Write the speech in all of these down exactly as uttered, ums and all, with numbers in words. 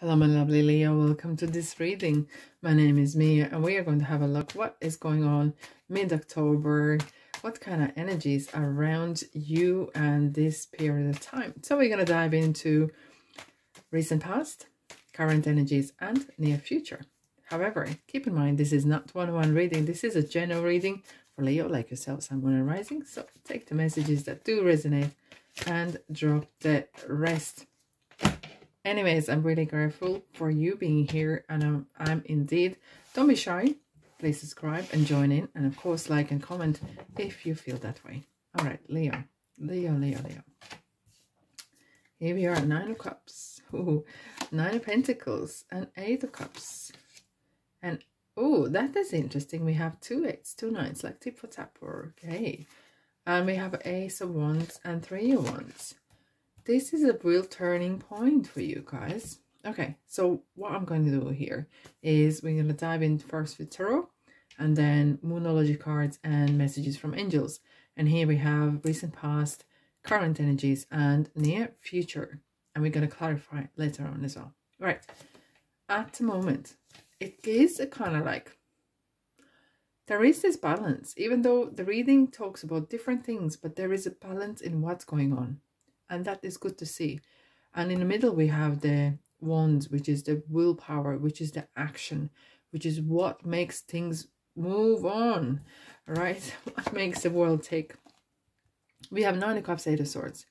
Hello my lovely Leo, welcome to this reading. My name is Mia and we are going to have a look what is going on mid-October, what kind of energies are around you and this period of time. So we're going to dive into recent past, current energies and near future. However, keep in mind this is not one-on-one reading, this is a general reading for Leo like yourself, Sun, Moon and Rising. So take the messages that do resonate and drop the rest. Anyways, I'm really grateful for you being here and I'm, I'm indeed. Don't be shy. Please subscribe and join in. And of course, like and comment if you feel that way. All right, Leo. Leo, Leo, Leo. Here we are, Nine of Cups. Ooh, Nine of Pentacles and Eight of Cups. And, oh, that is interesting. We have two eights, two nines, like tip for tap. Okay. And we have Ace of Wands and Three of Wands. This is a real turning point for you guys. Okay, so what I'm going to do here is we're going to dive in first with Tarot and then Moonology cards and messages from angels. And here we have recent past, current energies and near future. And we're going to clarify later on as well. Right, at the moment, it is a kind of like, there is this balance, even though the reading talks about different things, but there is a balance in what's going on. And that is good to see. And in the middle, we have the wands, which is the willpower, which is the action, which is what makes things move on, right? What makes the world tick. We have Nine of Cups, Eight of Swords.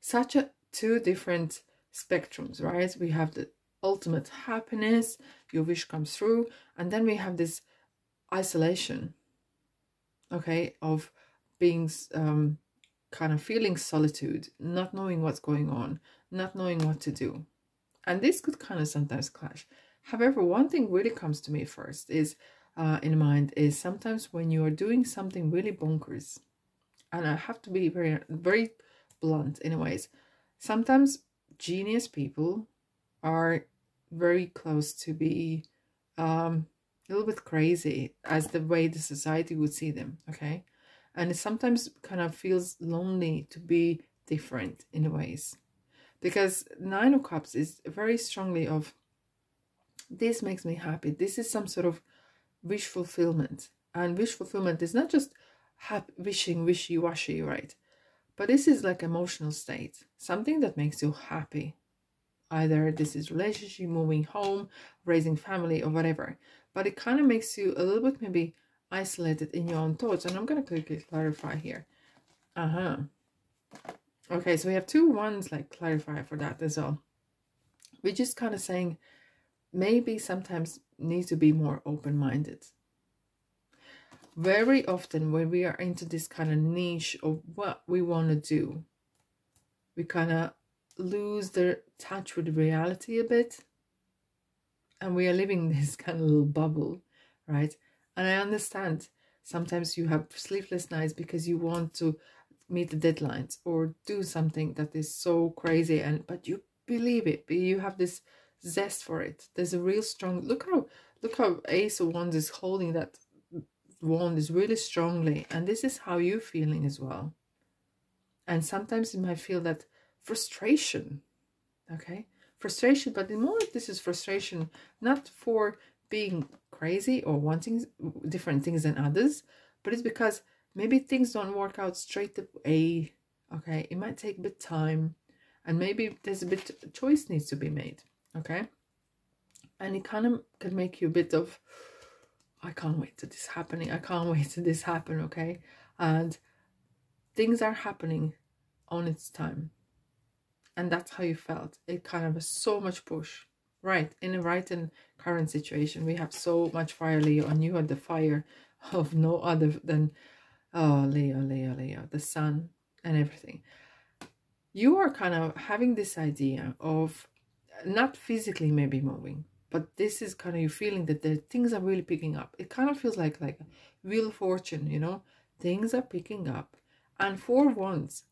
Such a two different spectrums, right? We have the ultimate happiness, your wish comes through. And then we have this isolation, okay, of being... Um, kind of feeling solitude, not knowing what's going on, not knowing what to do. And this could kind of sometimes clash. However, one thing really comes to me first is uh, in mind is sometimes when you are doing something really bonkers, and I have to be very, very blunt anyways, sometimes genius people are very close to be um, a little bit crazy as the way the society would see them, okay? And it sometimes kind of feels lonely to be different in ways. Because Nine of Cups is very strongly of, this makes me happy. This is some sort of wish fulfillment. And wish fulfillment is not just happy, wishing, wishy-washy, right? But this is like emotional state. Something that makes you happy. Either this is relationship, moving home, raising family, or whatever. But it kind of makes you a little bit maybe... isolated in your own thoughts, and I'm going to quickly clarify here. Uh-huh. Okay, so we have two ones like clarify for that as well. We're just kind of saying maybe sometimes need to be more open-minded. Very often when we are into this kind of niche of what we want to do, we kind of lose the touch with reality a bit, and we are living this kind of little bubble, right? And I understand sometimes you have sleepless nights because you want to meet the deadlines or do something that is so crazy, and but you believe it, but you have this zest for it. There's a real strong look how look how Ace of Wands is holding that wand is really strongly, and this is how you're feeling as well. And sometimes you might feel that frustration, okay, frustration, but the more this is frustration, not for being crazy or wanting different things than others, but it's because maybe things don't work out straight away, okay? It might take a bit time, and maybe there's a bit of choice needs to be made, okay? And it kind of can make you a bit of, I can't wait to this happening, I can't wait to this happen, okay? And things are happening on its time, and that's how you felt. It kind of was so much push. Right, in a right and current situation, we have so much fire, Leo, and you are the fire of no other than, oh, Leo, Leo, Leo, the sun and everything. You are kind of having this idea of not physically maybe moving, but this is kind of you feeling that the things are really picking up. It kind of feels like, like Wheel of Fortune, you know, things are picking up. And four wands,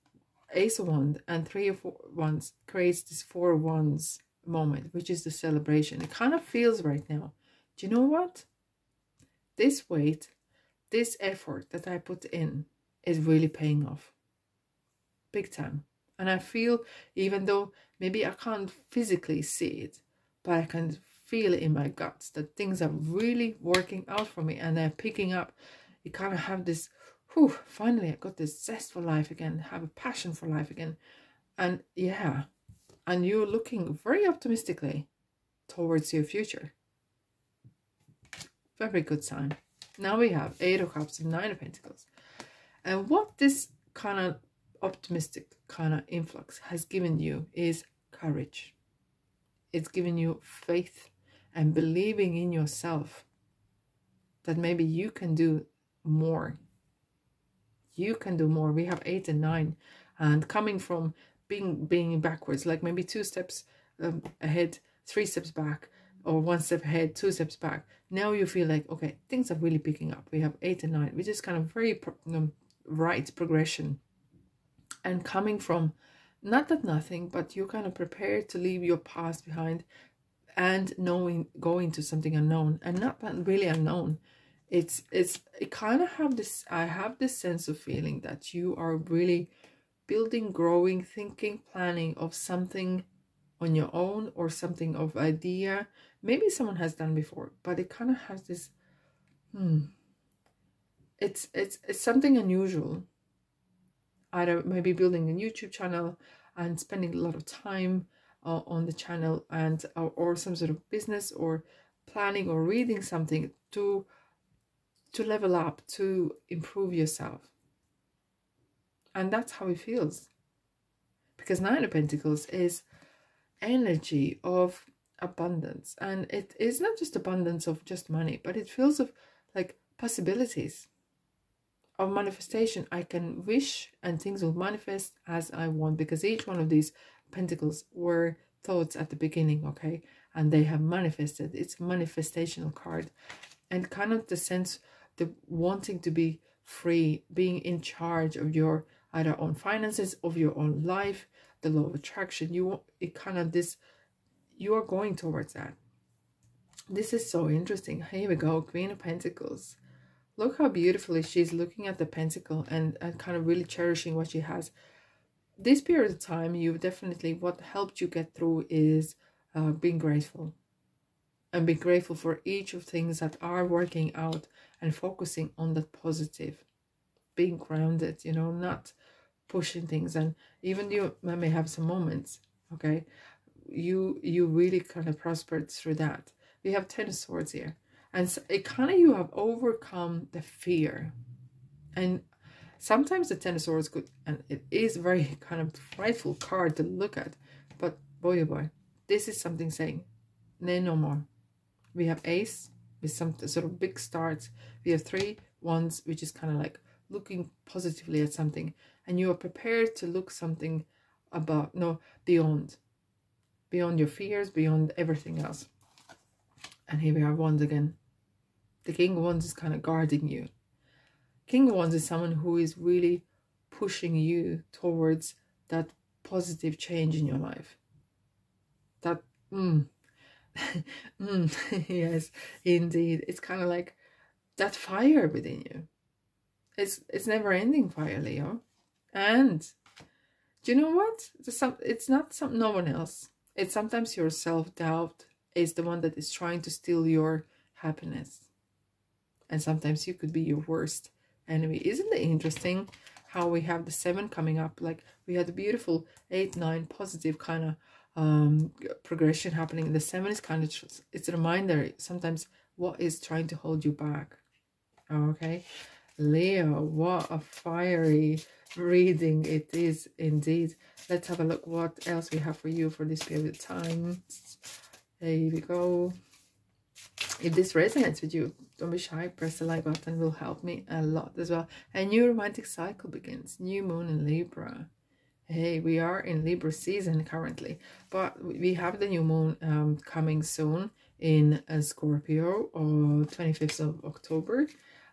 Ace of Wands and Three of Wands creates this four wands moment, which is the celebration. It kind of feels right now, do you know what, this weight, this effort that I put in is really paying off big time. And I feel, even though maybe I can't physically see it, but I can feel it in my guts that things are really working out for me and they're picking up. You kind of have this, whew, finally I got this zest for life again, have a passion for life again. And yeah, and you're looking very optimistically towards your future. Very good sign. Now we have Eight of Cups and Nine of Pentacles. And what this kind of optimistic kind of influx has given you is courage. It's given you faith and believing in yourself that maybe you can do more. You can do more. We have eight and nine, and coming from being being backwards, like maybe two steps um, ahead, three steps back, or one step ahead, two steps back. Now you feel like, okay, things are really picking up. We have eight and nine, which is kind of very pro um, right progression. And coming from not that nothing, but you're kind of prepared to leave your past behind and knowing, going to something unknown, and not really unknown. It's, it's, it kind of have this, I have this sense of feeling that you are really building, growing, thinking, planning of something on your own, or something of idea maybe someone has done before, but it kind of has this hmm it's it's it's something unusual. I don't, maybe building a YouTube channel and spending a lot of time uh, on the channel, and uh, or some sort of business, or planning, or reading something to to level up, to improve yourself. And that's how it feels, because Nine of Pentacles is energy of abundance, and it is not just abundance of just money, but it feels of like possibilities of manifestation. I can wish and things will manifest as I want, because each one of these pentacles were thoughts at the beginning, okay, and they have manifested. It's a manifestational card, and kind of the sense, the wanting to be free, being in charge of your either own finances, of your own life, the law of attraction. You it kind of this, you are going towards that. This is so interesting. Here we go, Queen of Pentacles. Look how beautifully she's looking at the pentacle and, and kind of really cherishing what she has. This period of time, you've definitely, what helped you get through is uh, being grateful, and be grateful for each of things that are working out, and focusing on that positive, being grounded, you know, not pushing things. And even you may have some moments, okay, you you really kind of prospered through that. We have Ten of Swords here, and so it kind of, you have overcome the fear. And sometimes the Ten of Swords could, and it is very kind of frightful card to look at, but boy oh boy, this is something saying nay, no more. We have Ace with some sort of big starts. We have Three Wands, which is kind of like looking positively at something, and you are prepared to look something about, no, beyond, beyond your fears, beyond everything else. And here we are, Wands again. The King of Wands is kind of guarding you. King of Wands is someone who is really pushing you towards that positive change in your life. That, mm, mm, yes, indeed. It's kind of like that fire within you. It's it's never ending fire, Leo. And do you know what? Some, it's not some no one else. It's sometimes your self-doubt is the one that is trying to steal your happiness. And sometimes you could be your worst enemy. Isn't it interesting how we have the seven coming up? Like we had a beautiful eight, nine, positive kind of um, progression happening. The seven is kind of, it's a reminder sometimes what is trying to hold you back. Okay. Leo, what a fiery reading it is indeed. Let's have a look what else we have for you for this period of time. There we go. If this resonates with you, don't be shy, press the like button, will help me a lot as well. A new romantic cycle begins, new moon in Libra. Hey, we are in Libra season currently, but we have the new moon um, coming soon in uh, Scorpio on twenty-fifth of October.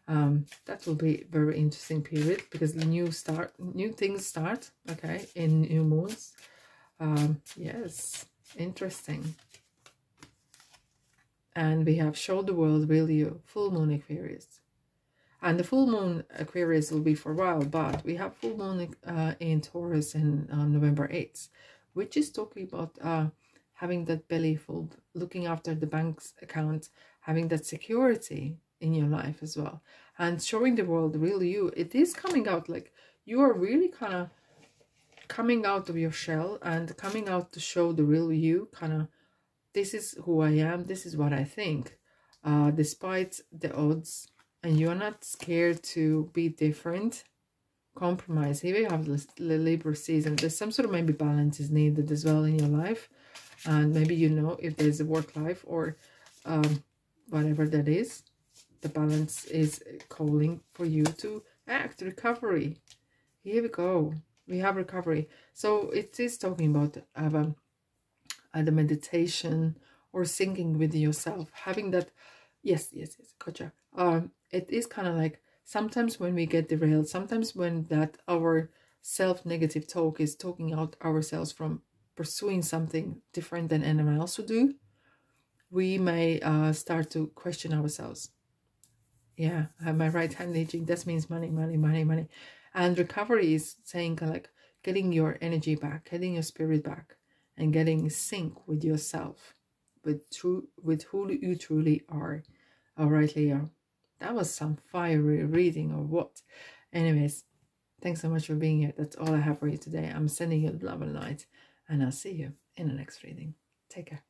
Um, that will be a very interesting period, because new start, new things start, okay, in new moons. Um, yes, interesting. And we have Show the World, Will You, full moon Aquarius. And the full moon Aquarius will be for a while, but we have full moon uh, in Taurus in uh, November eighth, which is talking about uh, having that belly full, looking after the bank's account, having that security in your life as well, and showing the world the real you. It is coming out, like you are really kind of coming out of your shell and coming out to show the real you, kind of, this is who I am, this is what I think, uh, despite the odds. And you're not scared to be different, compromise. Here you have the Libra season. There's some sort of maybe balance is needed as well in your life. And maybe, you know, if there's a work life or um, whatever that is, the balance is calling for you to act. Recovery. Here we go. We have recovery. So it is talking about um, uh, the meditation or singing with yourself. Having that, yes, yes, yes, gotcha. Um, it is kind of like sometimes when we get derailed, sometimes when that our self-negative talk is talking out ourselves from pursuing something different than anyone else would do, we may uh, start to question ourselves. Yeah, I have my right hand aging. That means money, money, money, money. And recovery is saying like getting your energy back, getting your spirit back, and getting in sync with yourself, with true, with who you truly are. All right, Leo, that was some fiery reading or what? Anyways, thanks so much for being here. That's all I have for you today. I'm sending you love and light, and I'll see you in the next reading. Take care.